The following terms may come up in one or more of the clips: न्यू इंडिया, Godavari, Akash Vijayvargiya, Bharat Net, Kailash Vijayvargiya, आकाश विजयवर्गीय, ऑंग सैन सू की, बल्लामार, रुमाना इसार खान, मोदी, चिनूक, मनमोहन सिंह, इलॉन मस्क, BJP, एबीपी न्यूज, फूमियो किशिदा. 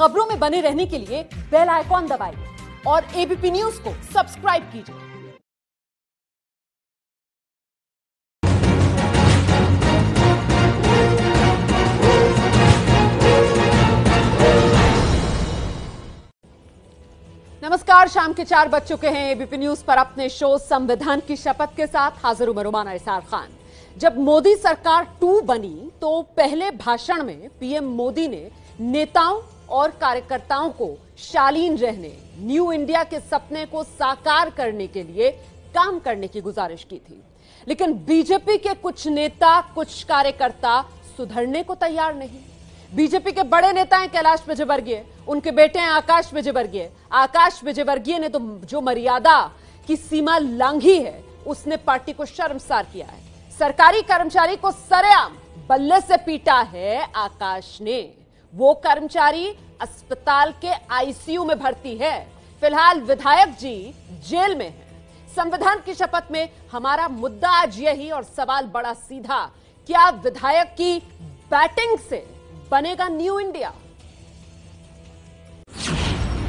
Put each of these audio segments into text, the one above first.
खबरों में बने रहने के लिए बेल आइकॉन दबाइए और एबीपी न्यूज को सब्सक्राइब कीजिए। नमस्कार, शाम के 4 बज चुके हैं। एबीपी न्यूज पर अपने शो संविधान की शपथ के साथ हाजिर हूं मैं रुमाना इसार खान। जब मोदी सरकार 2 बनी तो पहले भाषण में पीएम मोदी ने नेताओं और कार्यकर्ताओं को शालीन रहने, न्यू इंडिया के सपने को साकार करने के लिए काम करने की गुजारिश की थी, लेकिन बीजेपी के कुछ नेता, कुछ कार्यकर्ता सुधरने को तैयार नहीं। बीजेपी के बड़े नेता हैं कैलाश विजयवर्गीय, उनके बेटे हैं आकाश विजयवर्गीय। आकाश विजयवर्गीय ने तो जो मर्यादा की सीमा लांघी है उसने पार्टी को शर्मसार किया है। सरकारी कर्मचारी को सरेआम बल्ले से पीटा है आकाश ने। वो कर्मचारी अस्पताल के आईसीयू में भर्ती है। फिलहाल विधायक जी जेल में हैं। संविधान की शपथ में हमारा मुद्दा आज यही और सवाल बड़ा सीधा, क्या विधायक की बैटिंग से बनेगा न्यू इंडिया?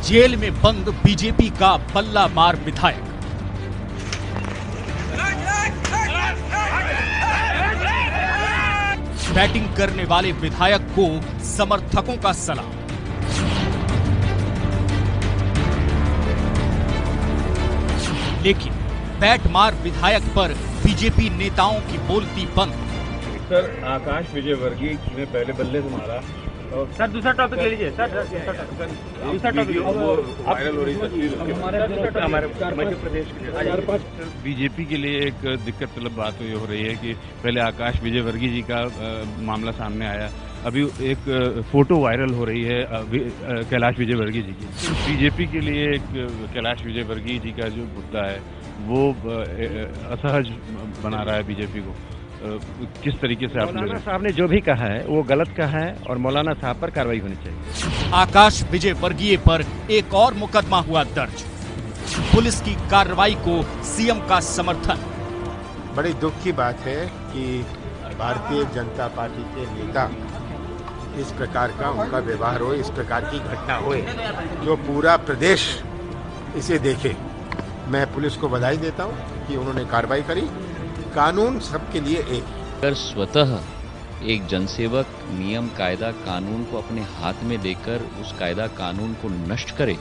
जेल में बंद बीजेपी का बल्ला मार विधायक। बैटिंग करने वाले विधायक को समर्थकों का सलाम। लेकिन बैट मार विधायक पर बीजेपी नेताओं की बोलती बंद। सर, आकाश विजयवर्गीय ने पहले बल्ले से मारा। सर दूसरा टॉपिक ले लीजिए। सर दूसरा टॉपिक वायरल हो रही है हमारे मध्य प्रदेश के। बीजेपी के लिए एक दिक्कत तलब बात ये हो रही है कि पहले आकाश विजयवर्गीय जी का मामला सामने आया, अभी एक फोटो वायरल हो रही है कैलाश विजयवर्गीय जी की। बीजेपी के लिए एक कैलाश विजयवर्गीय जी का जो मुद्दा है वो असहज बना रहा है बीजेपी को। किस तरीके से आप मौलाना साहब ने जो भी कहा है वो गलत कहा है और मौलाना साहब पर कार्रवाई होनी चाहिए। आकाश विजयवर्गीय पर एक और मुकदमा हुआ दर्ज। पुलिस की कार्रवाई को सीएम का समर्थन। बड़ी दुख की बात है कि भारतीय जनता पार्टी के नेता इस प्रकार का उनका व्यवहार हो, इस प्रकार की घटना हो जो पूरा प्रदेश इसे देखे। मैं पुलिस को बधाई देता हूँ कि उन्होंने कार्रवाई करी। कानून सबके लिए एक। अगर स्वतः एक जनसेवक नियम कायदा कानून को अपने हाथ में लेकर उस कायदा कानून को नष्ट करे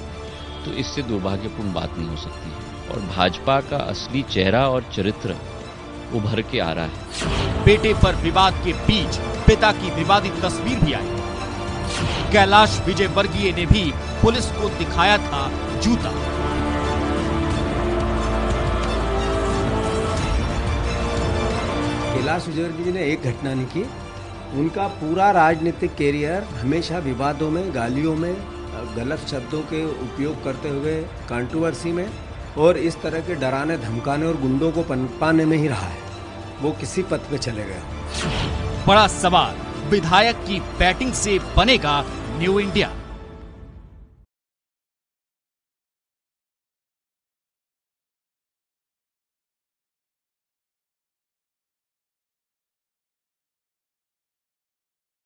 तो इससे दुर्भाग्यपूर्ण बात नहीं हो सकती। और भाजपा का असली चेहरा और चरित्र उभर के आ रहा है। बेटे पर विवाद के बीच पिता की विवादित तस्वीर भी आई। कैलाश विजयवर्गीय ने भी पुलिस को दिखाया था जूता। कैलाश विजयवर्गीय जी ने एक घटना नहीं की, उनका पूरा राजनीतिक कैरियर हमेशा विवादों में, गालियों में, गलत शब्दों के उपयोग करते हुए, कंट्रोवर्सी में और इस तरह के डराने, धमकाने और गुंडों को पनपाने में ही रहा है। वो किसी पद पे चले गए। बड़ा सवाल, विधायक की बैटिंग से बनेगा न्यू इंडिया?